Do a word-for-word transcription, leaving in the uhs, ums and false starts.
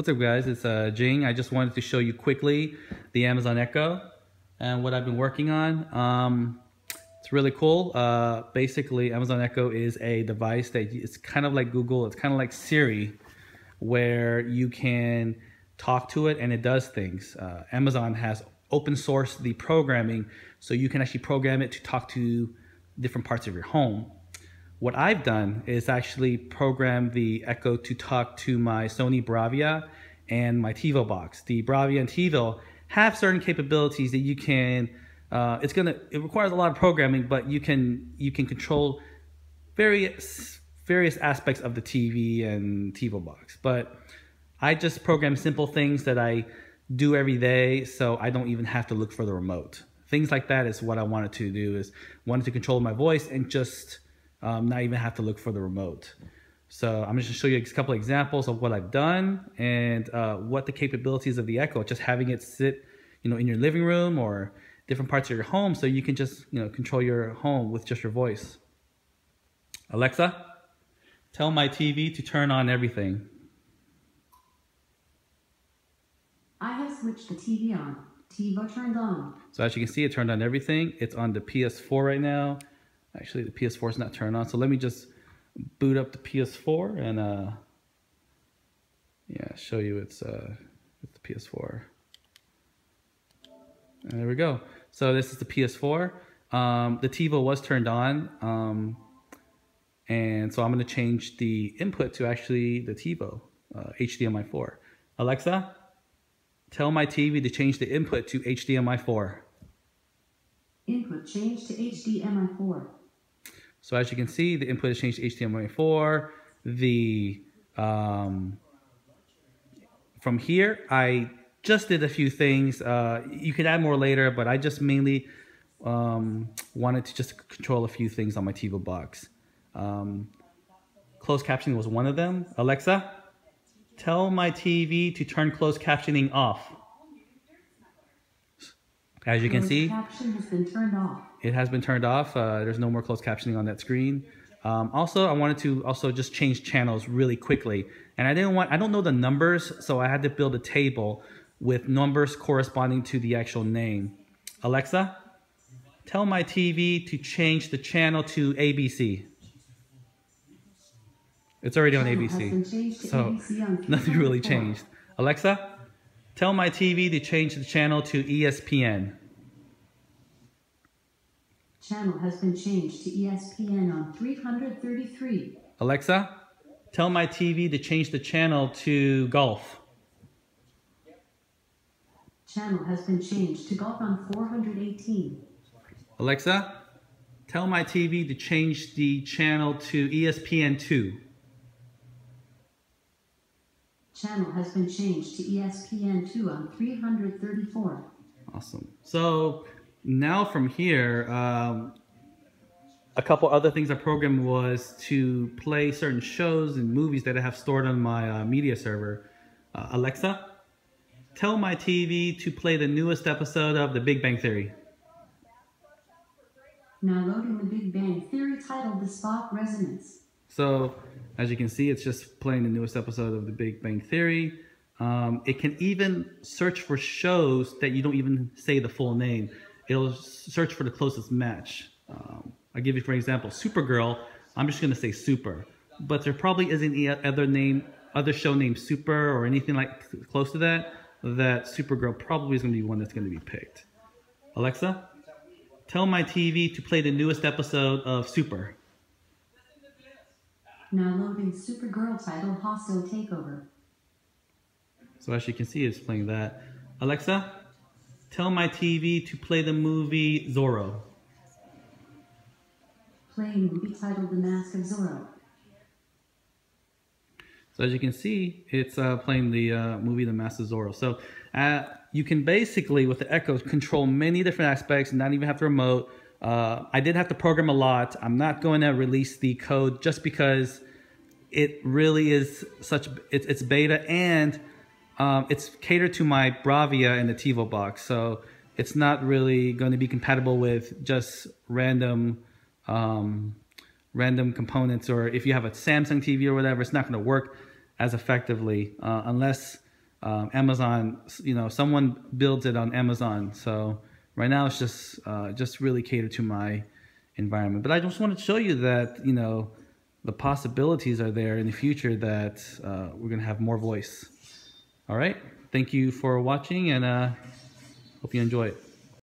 What's up guys, it's uh, Jing. I just wanted to show you quickly the Amazon Echo and what I've been working on. Um, it's really cool. Uh, basically, Amazon Echo is a device that it's kind of like Google, it's kind of like Siri, where you can talk to it and it does things. Uh, Amazon has open sourced the programming, so you can actually program it to talk to different parts of your home. What I've done is actually program the Echo to talk to my Sony Bravia and my TiVo box. The Bravia and TiVo have certain capabilities that you can, uh, it's gonna, it requires a lot of programming, but you can you can control various, various aspects of the T V and TiVo box. But I just program simple things that I do every day, so I don't even have to look for the remote. Things like that is what I wanted to do, is wanted to control my voice and just Um, not even have to look for the remote. So I'm just gonna show you a couple of examples of what I've done and uh, what the capabilities of the Echo, just having it sit, you know, in your living room or different parts of your home, so you can just, you know, control your home with just your voice. Alexa, tell my T V to turn on everything. I have switched the T V on. TiVo turned on. So as you can see, it turned on everything. It's on the P S four right now. Actually, the P S four is not turned on, so let me just boot up the P S four and uh, yeah, show you it's uh, it's the P S four. And there we go. So this is the P S four. Um, the TiVo was turned on, um, and so I'm going to change the input to actually the TiVo uh, H D M I four. Alexa, tell my T V to change the input to H D M I four. Input changed to H D M I four. So as you can see, the input is changed to H D M I four. The um, from here, I just did a few things. Uh, you can add more later, but I just mainly um, wanted to just control a few things on my TiVo box. Um, closed captioning was one of them. Alexa, tell my T V to turn closed captioning off. As you can see, caption has been turned off. It has been turned off. Uh, there's no more closed captioning on that screen. Um, also, I wanted to also just change channels really quickly, and I didn't want I don't know the numbers, so I had to build a table with numbers corresponding to the actual name. Alexa, tell my T V to change the channel to A B C. It's already on A B C, so nothing really changed. Alexa, tell my T V to change the channel to E S P N. Channel has been changed to E S P N on three hundred thirty-three. Alexa, tell my T V to change the channel to golf. Channel has been changed to golf on four hundred eighteen. Alexa, tell my T V to change the channel to E S P N two. Channel has been changed to E S P N two on three hundred thirty-four. Awesome. So now from here, um, a couple other things I programmed was to play certain shows and movies that I have stored on my uh, media server. Uh, Alexa, tell my T V to play the newest episode of The Big Bang Theory. Now loading The Big Bang Theory, titled The Spock Resonance. So, as you can see, it's just playing the newest episode of The Big Bang Theory. Um, it can even search for shows that you don't even say the full name. It'll search for the closest match. Um, I'll give you, for example, Supergirl. I'm just going to say Super. But there probably isn't any other, name, other show named Super or anything like close to that. That Supergirl probably is going to be one that's going to be picked. Alexa, tell my T V to play the newest episode of Super. Now loading Supergirl, title Hostile Takeover. So as you can see, it's playing that. Alexa, tell my T V to play the movie Zorro. Playing movie titled The Mask of Zorro. So as you can see, it's uh, playing the uh, movie The Mask of Zorro. So uh, you can basically, with the Echo, control many different aspects and not even have the remote. Uh, I did have to program a lot. I'm not going to release the code just because it really is such, it, it's beta, and um, it's catered to my Bravia and the TiVo box. So it's not really going to be compatible with just random, um, random components, or if you have a Samsung T V or whatever, it's not going to work as effectively uh, unless um, Amazon, you know, someone builds it on Amazon. So right now it's just uh, just really catered to my environment. But I just want to show you that, you know, the possibilities are there in the future that uh, we're going to have more voice. All right. Thank you for watching, and uh, hope you enjoy it.